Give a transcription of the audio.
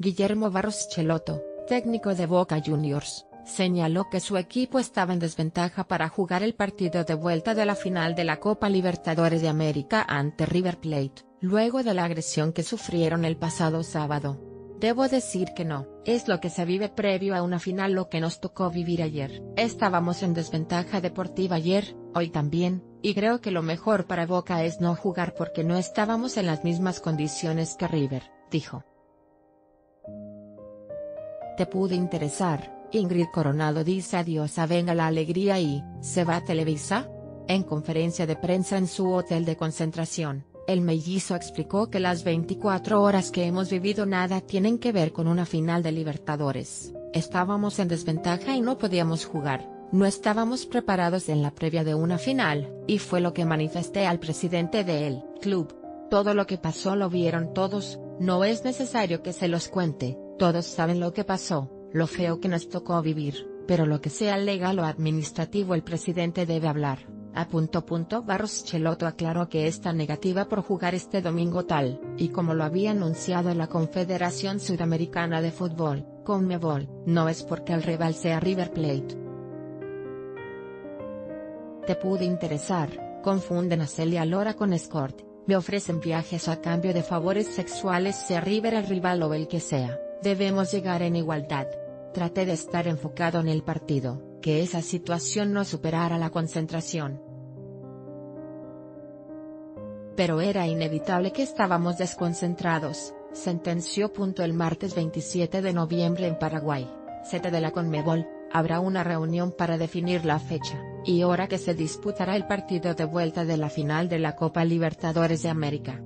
Guillermo Barros Schelotto, técnico de Boca Juniors, señaló que su equipo estaba en desventaja para jugar el partido de vuelta de la final de la Copa Libertadores de América ante River Plate, luego de la agresión que sufrieron el pasado sábado. Debo decir que no, es lo que se vive previo a una final lo que nos tocó vivir ayer. Estábamos en desventaja deportiva ayer, hoy también, y creo que lo mejor para Boca es no jugar porque no estábamos en las mismas condiciones que River, dijo. Te pude interesar. Ingrid Coronado dice adiós a Venga la Alegría y ¿se va a Televisa? En conferencia de prensa en su hotel de concentración, el mellizo explicó que las 24 horas que hemos vivido nada tienen que ver con una final de Libertadores. Estábamos en desventaja y no podíamos jugar, no estábamos preparados en la previa de una final, y fue lo que manifesté al presidente del club. Todo lo que pasó lo vieron todos, no es necesario que se los cuente, todos saben lo que pasó. Lo feo que nos tocó vivir, pero lo que sea legal o administrativo el presidente debe hablar. Barros Schelotto aclaró que está negativa por jugar este domingo tal, y como lo había anunciado la Confederación Sudamericana de Fútbol, Conmebol, no es porque el rival sea River Plate. Te pude interesar, confunden a Celia Lora con escort, me ofrecen viajes a cambio de favores sexuales sea River el rival o el que sea. Debemos llegar en igualdad. Traté de estar enfocado en el partido, que esa situación no superara la concentración. Pero era inevitable que estábamos desconcentrados, sentenció. El martes 27 de noviembre en Paraguay, sede de la Conmebol, habrá una reunión para definir la fecha y hora que se disputará el partido de vuelta de la final de la Copa Libertadores de América.